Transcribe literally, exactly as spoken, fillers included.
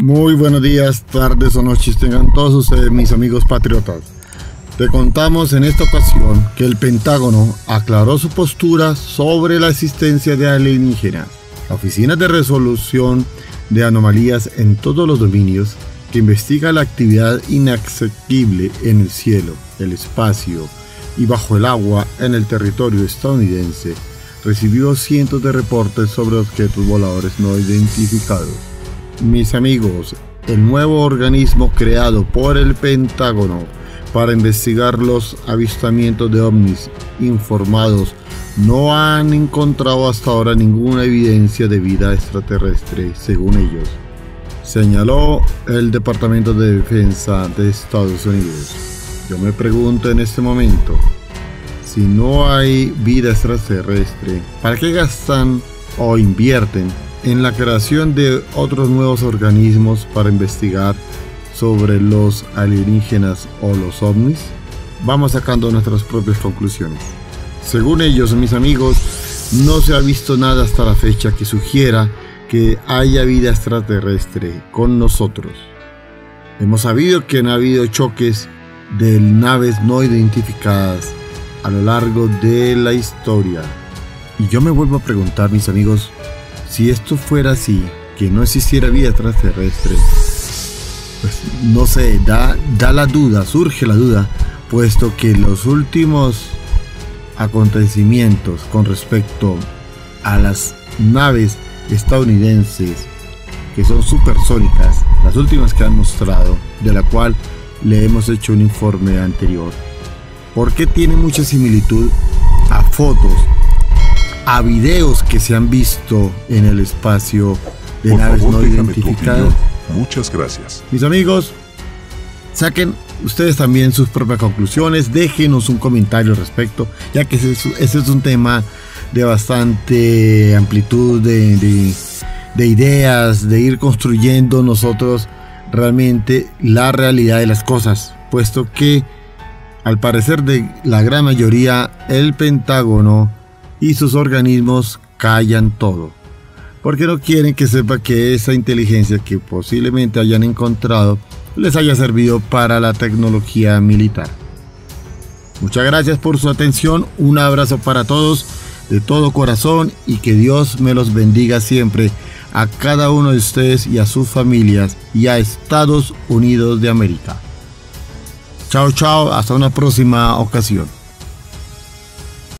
Muy buenos días, tardes o noches tengan todos ustedes, mis amigos patriotas. Te contamos en esta ocasión que el Pentágono aclaró su postura sobre la existencia de alienígenas. La Oficina de Resolución de Anomalías en todos los dominios, que investiga la actividad inaccesible en el cielo, el espacio y bajo el agua en el territorio estadounidense, recibió cientos de reportes sobre objetos voladores no identificados. Mis amigos, el nuevo organismo creado por el Pentágono para investigar los avistamientos de ovnis informados no han encontrado hasta ahora ninguna evidencia de vida extraterrestre, según ellos, señaló el Departamento de Defensa de Estados Unidos. Yo me pregunto en este momento, si no hay vida extraterrestre, ¿para qué gastan o invierten en la creación de otros nuevos organismos para investigar sobre los alienígenas o los ovnis? Vamos sacando nuestras propias conclusiones. Según ellos, mis amigos, no se ha visto nada hasta la fecha que sugiera que haya vida extraterrestre con nosotros. Hemos sabido que han habido choques de naves no identificadas a lo largo de la historia. Y yo me vuelvo a preguntar, mis amigos, si esto fuera así, que no existiera vida extraterrestre, pues no sé, da, da la duda, surge la duda, puesto que los últimos acontecimientos con respecto a las naves estadounidenses, que son supersónicas, las últimas que han mostrado, de la cual le hemos hecho un informe anterior, porque tiene mucha similitud a fotos, a videos que se han visto en el espacio de Por naves favor, no identificadas. Muchas gracias. Mis amigos, saquen ustedes también sus propias conclusiones, déjenos un comentario al respecto, ya que ese, ese es un tema de bastante amplitud de, de, de ideas, de ir construyendo nosotros realmente la realidad de las cosas, puesto que al parecer de la gran mayoría el Pentágono y sus organismos callan todo, porque no quieren que sepa que esa inteligencia que posiblemente hayan encontrado les haya servido para la tecnología militar. Muchas gracias por su atención, un abrazo para todos de todo corazón y que Dios me los bendiga siempre a cada uno de ustedes y a sus familias y a Estados Unidos de América. Chao, chao, hasta una próxima ocasión.